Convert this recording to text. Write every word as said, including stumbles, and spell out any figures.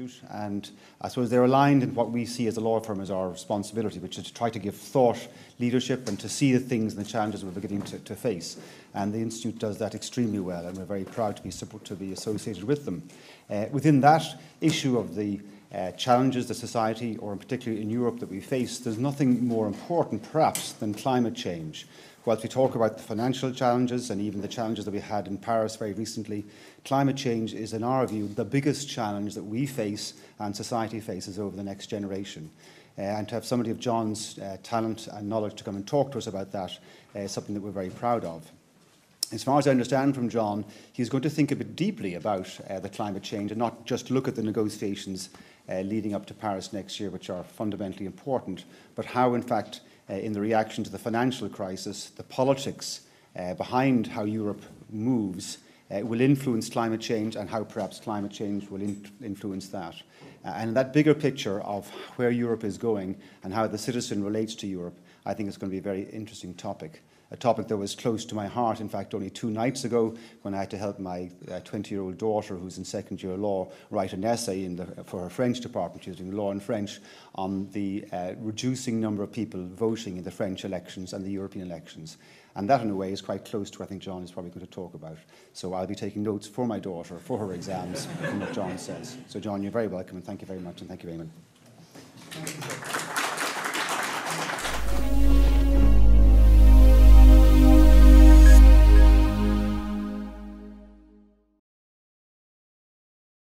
Institute, and I suppose they're aligned in what we see as a law firm as our responsibility, which is to try to give thought leadership and to see the things and the challenges we're beginning to, to face. And the Institute does that extremely well, and we're very proud to be, to be associated with them. Uh, within that issue of the Uh, challenges the society, or particularly in Europe, that we face, there's nothing more important perhaps than climate change. Whilst we talk about the financial challenges and even the challenges that we had in Paris very recently, climate change is, in our view, the biggest challenge that we face and society faces over the next generation. Uh, and to have somebody of John's uh, talent and knowledge to come and talk to us about that uh, is something that we're very proud of. As far as I understand from John, he's going to think a bit deeply about uh, the climate change and not just look at the negotiations Uh, leading up to Paris next year, which are fundamentally important, but how, in fact, uh, in the reaction to the financial crisis, the politics uh, behind how Europe moves uh, will influence climate change, and how perhaps climate change will in influence that. Uh, and that bigger picture of where Europe is going and how the citizen relates to Europe, I think, is going to be a very interesting topic. A topic that was close to my heart, in fact, only two nights ago, when I had to help my twenty-year-old uh, daughter, who's in second-year law, write an essay in the, for her French department, she was doing law in French, on the uh, reducing number of people voting in the French elections and the European elections. And that, in a way, is quite close to what I think John is probably going to talk about. So I'll be taking notes for my daughter, for her exams, from what John says. So, John, you're very welcome, and thank you very much, and thank you, Eamon.